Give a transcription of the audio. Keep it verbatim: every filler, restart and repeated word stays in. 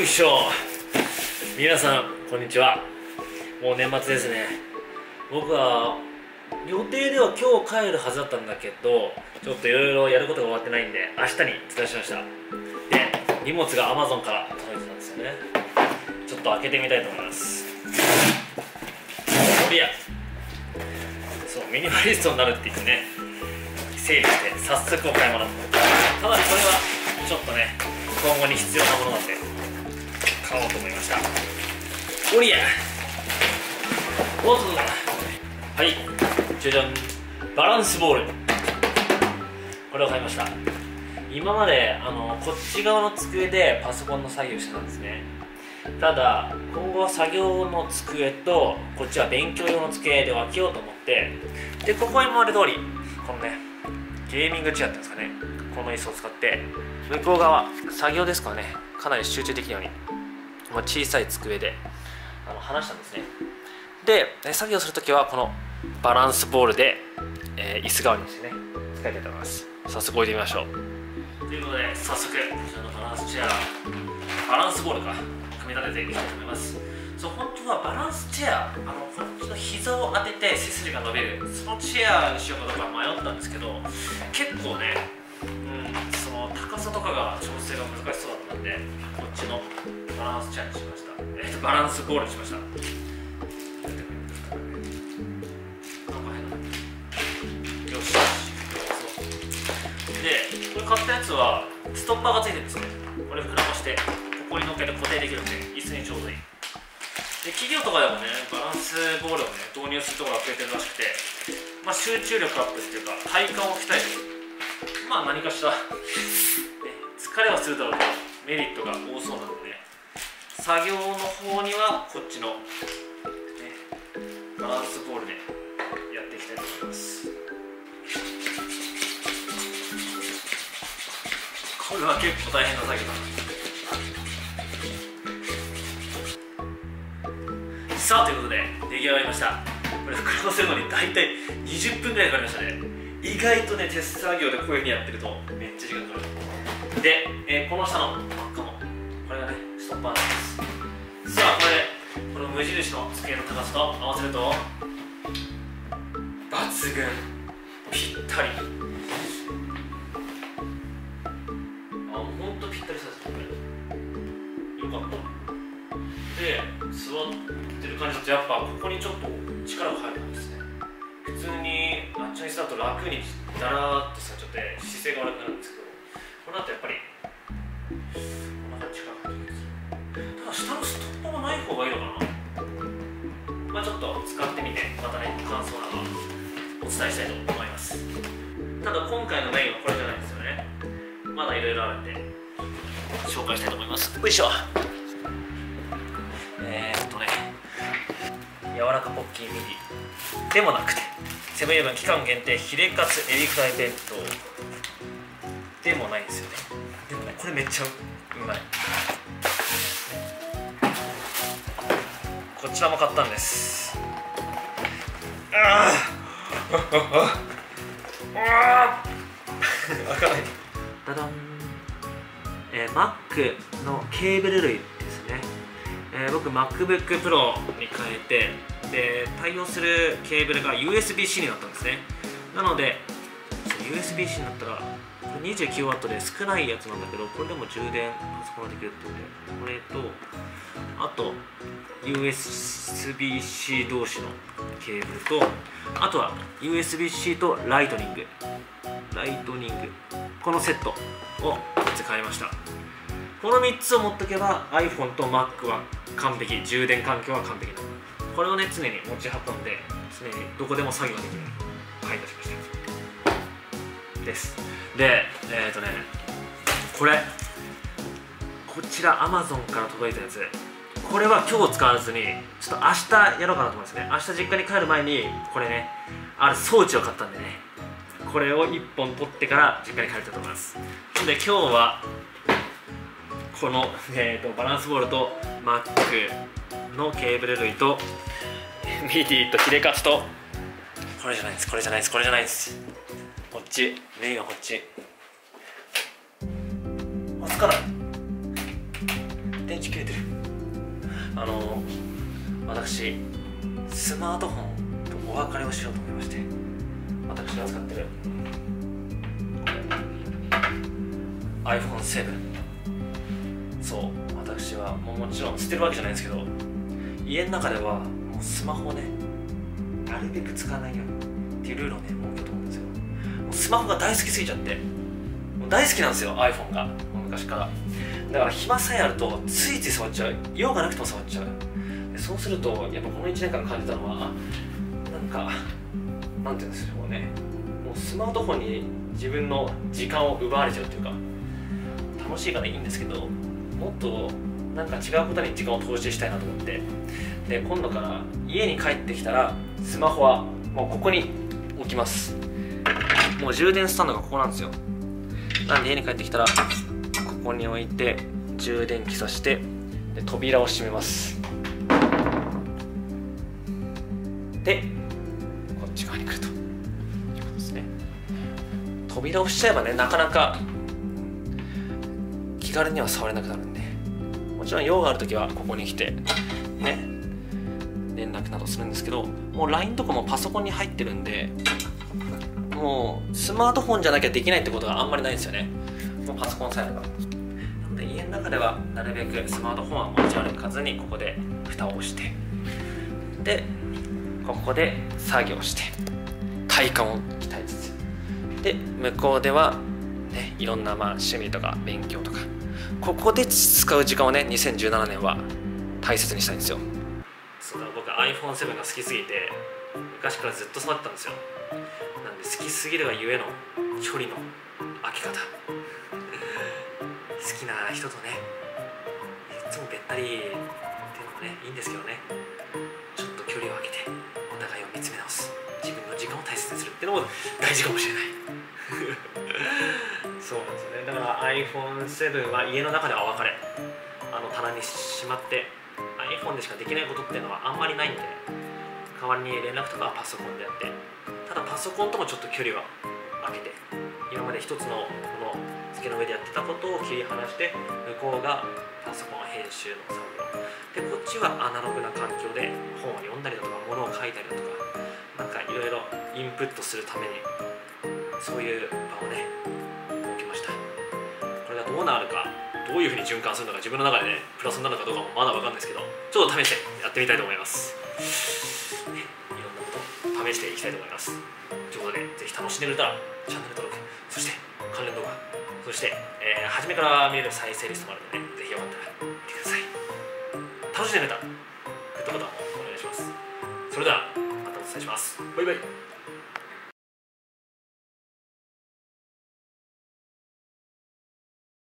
よいしょ。皆さんこんにちは。もう年末ですね。僕は予定では今日帰るはずだったんだけど、ちょっといろいろやることが終わってないんで明日に伝えしました。で、荷物が アマゾン から届いてたんですよね。ちょっと開けてみたいと思います。これやそうミニマリストになるって言ってね、整理して早速お買い物。ただこれはちょっとね、今後に必要なものなんで買おうと思いました。おりゃおっと、はいじゃじゃん、バランスボール、これを買いました。今まであのこっち側の机でパソコンの作業してたんですね。ただ今後は作業の机とこっちは勉強用の机で分けようと思って、でここは今まで通りこのねゲーミングチェアっていうんですかね、この椅子を使って向こう側作業ですかね、かなり集中できるように、まあ、小さい机であの離したんですね。で作業するときはこのバランスボールで、えー、椅子代わりにしてね使いたいと思います。早速置いてみましょう。ということで早速こちらのバランスチェア、バランスボールか組み立てていきたいと思います。そう、本当はバランスチェア、あのこっちの膝を当てて背筋が伸びる、そのチェアにしようかどうか迷ったんですけど、結構ね、うん、その高さとかが調整が難しそうだったんで、こっちのバランスチェアにしました。えっとバランスボールにしました。よし、でこれ買ったやつはストッパーがついてるんですね。これ膨らましてここに乗っけて固定できるんで椅子にちょうどいい。で企業とかでもねバランスボールをね導入するところが増えてるらしくて、まあ、集中力アップっていうか体幹を鍛える、まあ何かしら疲れはするだろうけどメリットが多そうなので、作業の方にはこっちの、ね、バランスボールでやっていきたいと思います。これは結構大変な作業だな。さあということで出来上がりました。これ膨らませるのに大体にじゅっぷんぐらいかかりましたね。意外とね手作業でこういうふうにやってるとめっちゃ時間かかる。で、えー、この下の真っ赤のこれがねストッパーなんです。さあこれこの無印の机の高さと合わせると抜群、ぴったり、あもうほんとぴったりさせてくれる、よかった。で座ってる感じだとやっぱここにちょっと力が入るんですね。普通にあっちの椅子だと楽にだらーっとされちゃって姿勢が悪くなるんですけど、これだとやっぱりお腹に力が入ってくるんですよ。ただ下のストッパーがない方がいいのかな。まあちょっと使ってみてまたね感想などお伝えしたいと思います。ただ今回のメインはこれじゃないんですよね。まだいろいろあるんで紹介したいと思います。よいしょ。えーっとね柔らかポッキーミディでもなくて、セブンイレブン期間限定ヒレカツエビフライ弁当でもないんですよね。でもねこれめっちゃうまい。こちらも買ったんです。あーあ開かない。ダダン、えー、マックのケーブル類ですね。えー、僕 マックブックプロ に変えて、で対応するケーブルが ユーエスビーシー になったんですね。なので ユーエスビーシー になったら にじゅうきゅうワット で少ないやつなんだけど、これでも充電パソコンができるってことで、これとあと ユーエスビーシー 同士のケーブルと、あとは ユーエスビーシー とライトニングライトニングこのセットを買いました。このみっつを持っておけば iPhone と Mac は完璧、充電環境は完璧なの。これをね常に持ち運んで常にどこでも作業できるように配達しましたです。でえっ、ー、とねこれこちら アマゾン から届いたやつ、これは今日使わずにちょっと明日やろうかなと思いますね。明日実家に帰る前にこれねある装置を買ったんでね、これをいっぽん取ってから実家に帰りたいと思います。なので今日はこの、えー、とバランスボールと Macのケーブル類とミディとヒレカツと、これじゃないです、これじゃないです、これじゃないです、こっちメインはこっち。あつかない。で切れてる。あの私スマートフォンとお別れをしようと思いまして、私が使ってる アイフォンセブン、 そう私はもうもちろん捨てるわけじゃないんですけど、家の中ではもうスマホをねなるべく使わないようにっていうルールをね設けようと思うんですよ。もうスマホが大好きすぎちゃって、もう大好きなんですよ アイフォン が昔から。だから暇さえあるとついつい触っちゃう、用がなくても触っちゃう。でそうするとやっぱこのいちねんかん感じたのは、なんかなんていうんですかね、もうスマートフォンに自分の時間を奪われちゃうというか、楽しいからいいんですけど、もっとなんか違うことに時間を投資したいなと思って、で今度から家に帰ってきたらスマホはもうここに置きます。もう充電スタンドがここなんですよ。なんで家に帰ってきたらここに置いて充電器さして、で扉を閉めます。でこっち側に来るということですね。扉をしちゃえばね、なかなか気軽には触れなくなるんで、もちろん用がある時はここに来てね、連絡などするんですけど、もう ライン とかもパソコンに入ってるんで、もうスマートフォンじゃなきゃできないってことがあんまりないんですよね。もうパソコンさえあれば。なので家の中ではなるべくスマートフォンは持ち歩かずに、ここで蓋をして、でここで作業して体感を鍛えつつ、で向こうでは、ね、いろんなまあ趣味とか勉強とか、ここで使う時間をねにせんじゅうななねんは大切にしたいんですよ。そうだ、僕 アイフォンセブン が好きすぎて昔からずっと触ってたんですよ。なんで好きすぎるがゆえの距離の空き方、好きな人とねいつもべったりっていうのもねいいんですけどね、ちょっと距離を空けてお互いを見つめ直す、自分の時間を大切にするっていうのも大事かもしれないそうなんですよね。だから アイフォンセブン は家の中ではお別れ、あの棚にしまって アイフォン でしかできないことっていうのはあんまりないんで、代わりに連絡とかはパソコンでやって、ただパソコンともちょっと距離は空けて、今まで一つのこの机の上でやってたことを切り離して、向こうがパソコン編集の作業で、こっちはアナログな環境で本を読んだりだとか物を書いたりだとか、なんかいろいろインプットするためにそういう場をね設けました。これがどうなるか、どういうふうに循環するのか、自分の中でねプラスになるのかどうかもまだ分かんないですけど、ちょっと試してやってみたいと思います、ね、いろんなことを試していきたいと思います。ということでぜひ楽しんでくれたらチャンネル登録、そして関連動画、そして、えー、初めから見える再生リストもあるので、ね、ぜひよかったら見てください。楽しんでくれたらグッドボタンをお願いします。それではまたお伝えします。バイバイ。